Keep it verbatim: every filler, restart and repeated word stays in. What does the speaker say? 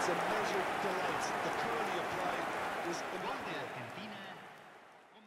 It's a measured delight. The curling applied was immaculate.